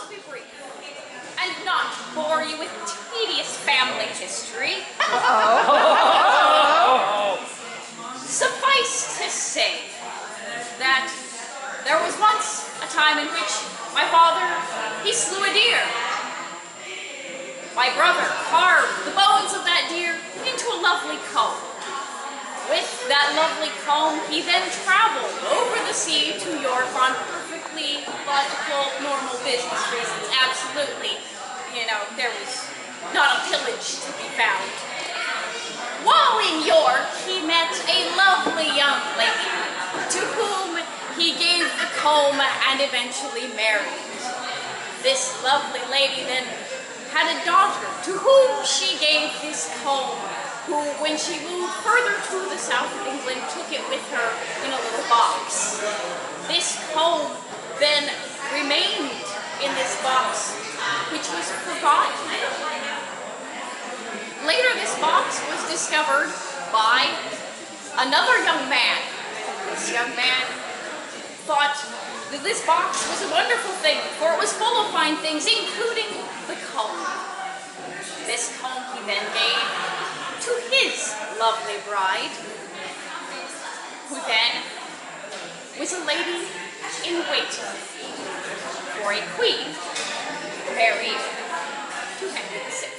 shall be brief and not bore you with tedious family history. Suffice to say that there was once a time in which my father, he slew a deer. My brother carved the bones of that deer into a lovely comb. With that lovely comb, he then traveled over the sea to York on perfectly logical, normal business reasons. Absolutely, there was not a pillage to be found. While in York, he met a lovely young lady to whom he gave the comb and eventually married. This lovely lady then had a daughter to whom she gave this comb, who, when she moved further to the south of England, took it with her in a little box. This comb then remained in this box, which was forgotten. Later, this box was discovered by another young man. This young man thought that this box was a wonderful thing, for it was full of fine things, including the comb. This comb he then gave to his lovely bride, who then was a lady in waiting for a queen married to Henry VI.